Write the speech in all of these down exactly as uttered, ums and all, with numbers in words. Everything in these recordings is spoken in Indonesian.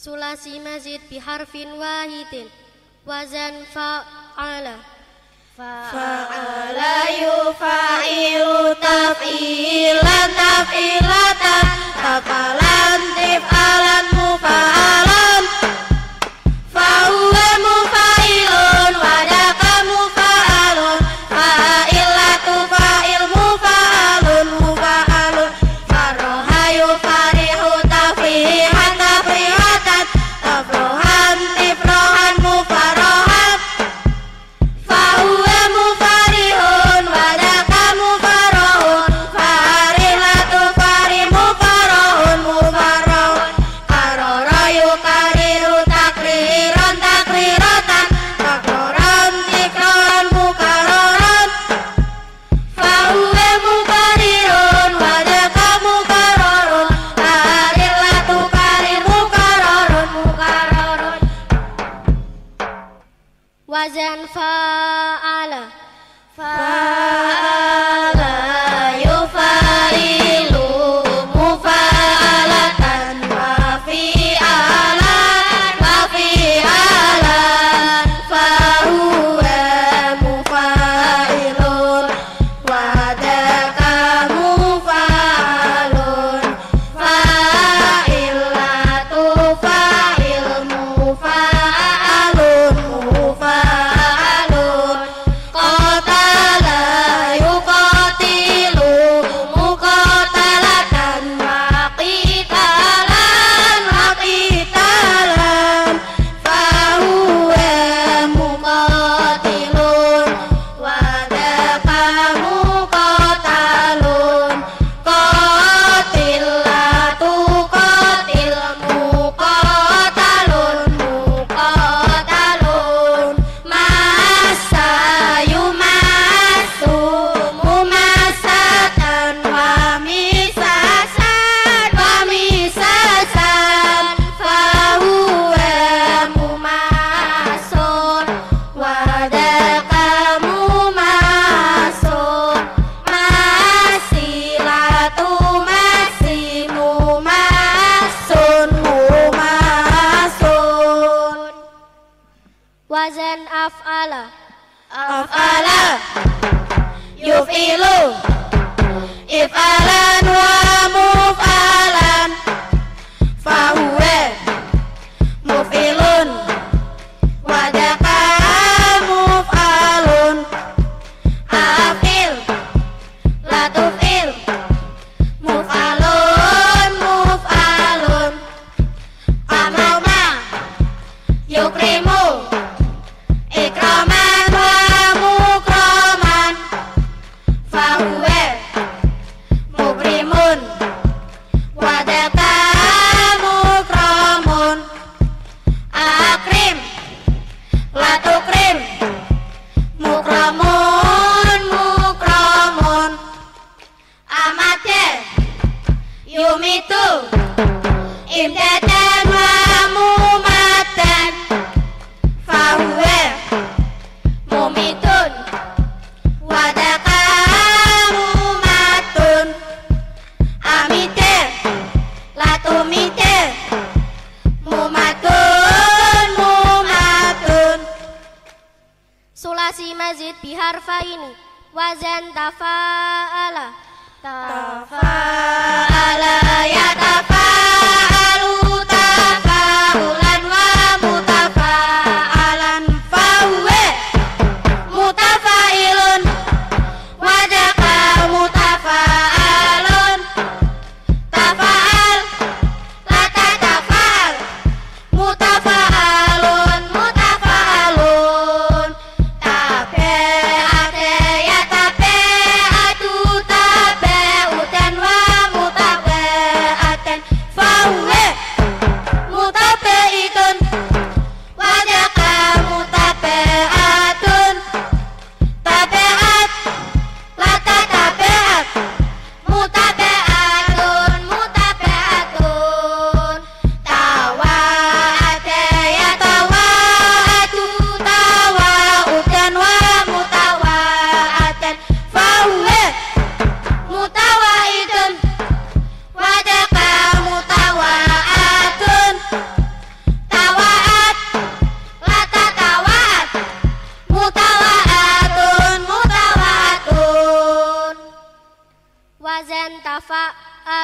sulasi majid biharfin wahidin wazan fa'ala fa'ala yufa'ilu taf'ilan taf'ilatan tapalan tif'alan mufa'alan fa'uwe mufa'ilun wadaka mufa'alun fa'ilatu fa'il mufa'alun mufa'alun farroha yufarihu tafrihan tafrihatan tafrohan tifrohan mufarohan fa'uwe mufarihun wadaka mufarohun farihlatu farih mufarohun mufarohun karoro yukarihu takriru wazan fa'ala fa'ala yufarilu mufa'alatan wa fi'alan wa fi'alan fahuwa mufa'ilun wadaka mufa'alun fa'ilatu fa'il mufa'alun mufa'alun wazan af'ala af'ala yuf'ilu if'alan wa muf'alan fahuwa muf'ilun wadaka muf'alun af'il la tuf'il muf'alun muf'alun amawna yukrimu ikraman wa mukraman fahuwa mukrimun wadaka mukramun akrim la tukrim mukramun mukramun amate yumitu imdadan wa mumatan fahuwa mumitun wadaka mumatun amite latumite mumatun mumatun sulasi majid biharfa ini wazan tafa'ala tafa'ala ya tafa'alu tafa'ulan wa mutafa'alan fahuwa mutafa'ilun wadaka mutafa'alun tafa'al lata tafa'al mutafa'alun mutafa'alun tabe'ate ya tabe'atu tabe'utan wa mutabe'aten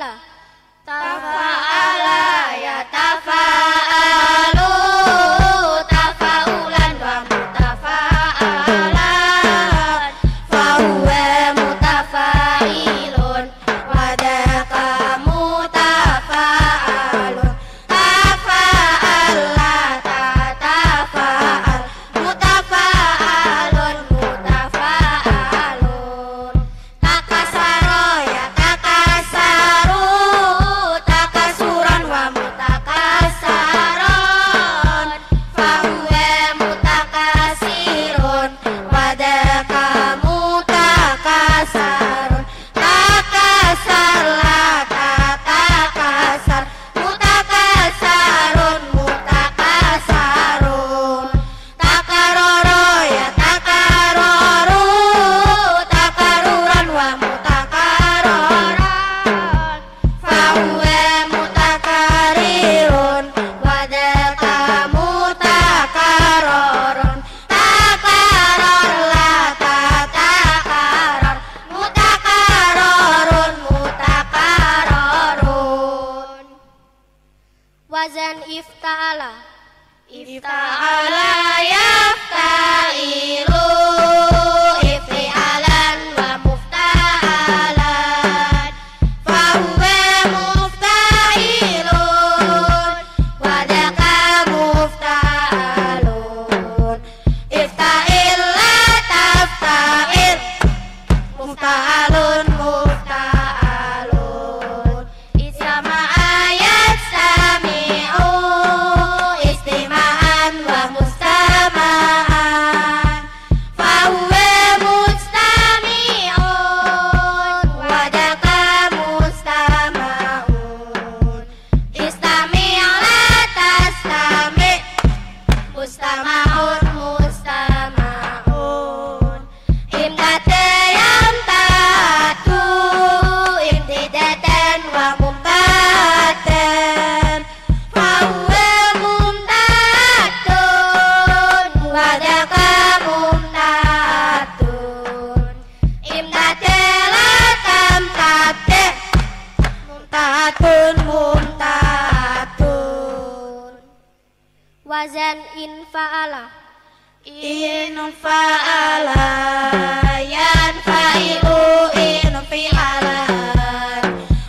tafa'ala, tafa'ala ya tafa'alu, tafa'ulan wa mutafa'alan, fahuwa mutafa'ilun wa daqa mutafa'alun, tafa'ala ta tafa'al, mutafa'alun mutafa'alun, takasaro ya takasaru, takasuran wa mutakasaron, fahuwa mutakasirun wa daqa mutakasarun, takasar la ta takasar, mutakasarun mutakasarun, takaroro ya takaroru, takaruran wa mutakaroron, fahuwa mutakarirun wa daqa mutakaroron, takaror la ta takaror, mutakarorun mutakarorun. Wazan ifta'ala, ifta'ala yafta'ilu, ifti'alan wa mufta'alan, fahuwa mufta'ilun wa daqa mufta'alun, ifta'illa tafta'il, mufta'alun mufta'alun, isama ayat sami'u, istima'an wa mustama'an, fahuwa mustami'un wa daqa mustama'un, istami'la tastami', mustama'un mustama'un, imdatayam tatu, imtidatan wa mumtatan, fahuwa mumtatun wa daqa mumtatun, imdatelatam tate, mumtatun mumtatun. Wazan infa'ala, inun fa'ala yan fa'ilu, inun fi'alan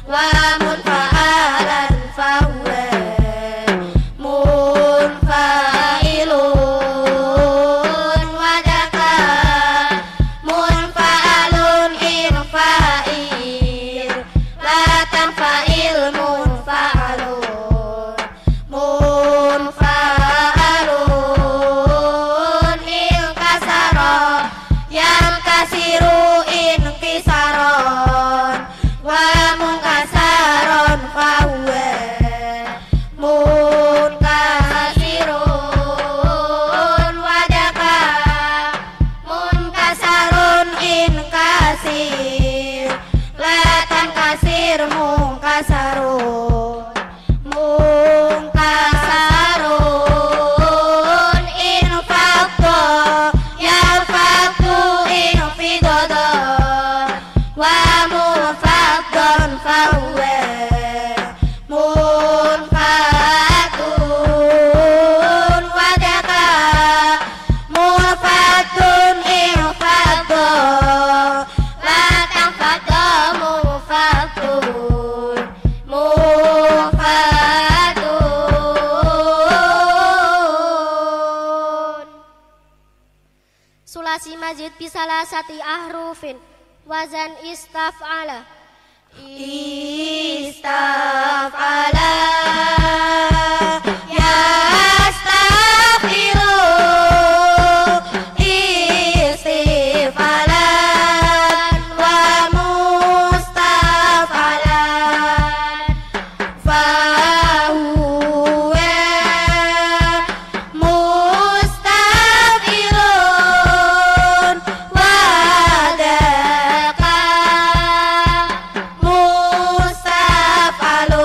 wa mun fa'alan, fahuwa mun fa'ilun wa daqa mun fa'alun, inun fa'il latang fa'il mun fa'alun, mun fa'alun, il kasaro yang kasiru, in kisaron wa mun kasaron, fahuwa mun kasirun wa daqa mun kasarun, in kasir latan kasir mun kasarun, mun kasarun, in fakto ya faktu, in fidodo wa mun fakdon, fahuwa mun faktun wa daqa mun faktun, in fakto latang fakto mun faktun, mufatun. Sulasi majid bisalah sati ahrufin, wazan istaf'ala, istaf'ala yastafiru, istifalan wa mustafalan, fahuwa mustafilun wa daqa mustafalun,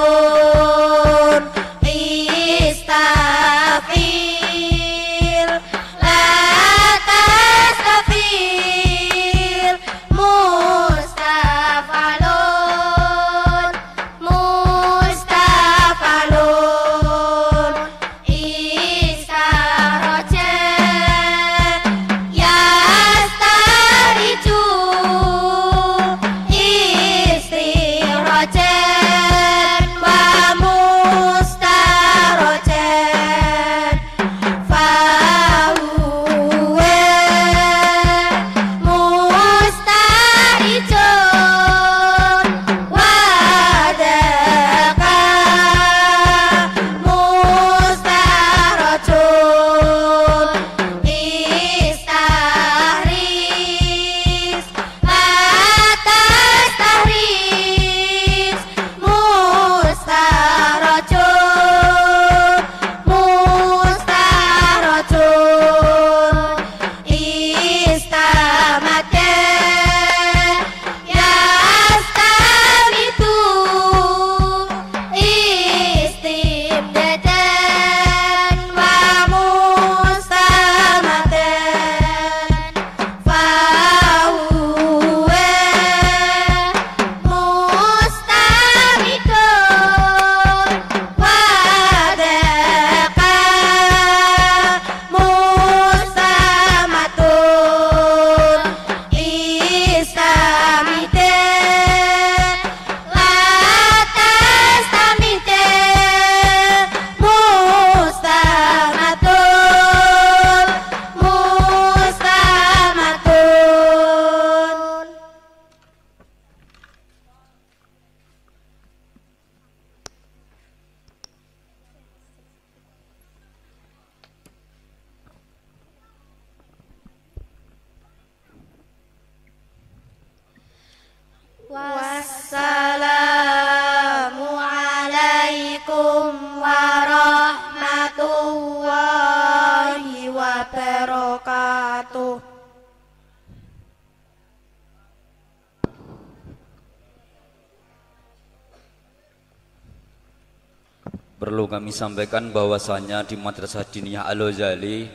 Perlu kami sampaikan bahwasanya di Madrasah Diniyah Al-Ghozali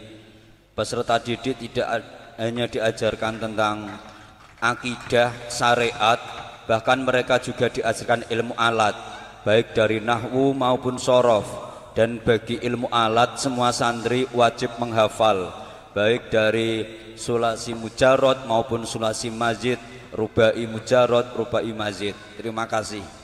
peserta didik tidak hanya diajarkan tentang akidah, syariat, bahkan mereka juga diajarkan ilmu alat, baik dari nahwu maupun sorof. Dan bagi ilmu alat semua santri wajib menghafal, baik dari sulasi mujarrod maupun sulasi majid, rubai mujarrod, rubai majid. Terima kasih.